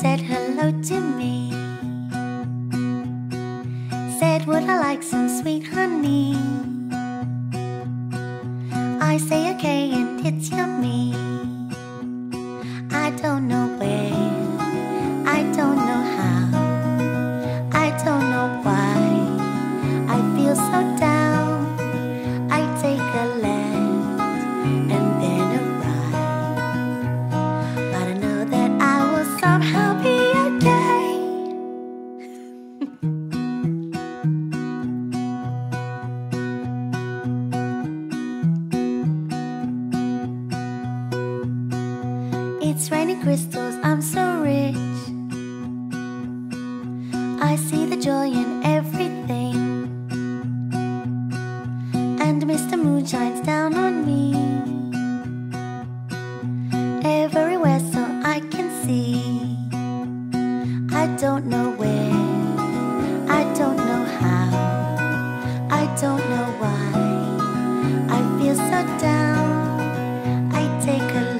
said hello to me, said would I like some sweet honey. I say okay and it's yummy. I don't know where, I don't know how, I don't know why I feel so down. I take a left and then a right, but I know that I will somehow be okay. It's raining crystals, I'm so rich. I see the joy in everything, and Mr. Moon shines down on me everywhere, so I can see. I don't know where, I don't know how, I don't know why I feel so down. I take a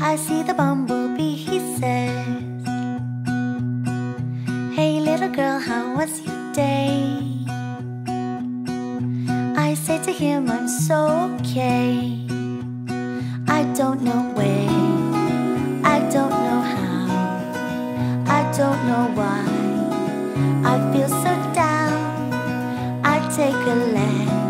I see the bumblebee, he says, hey little girl, how was your day? I say to him, I'm so okay. I don't know where, I don't know how, I don't know why I feel so down. I take a left.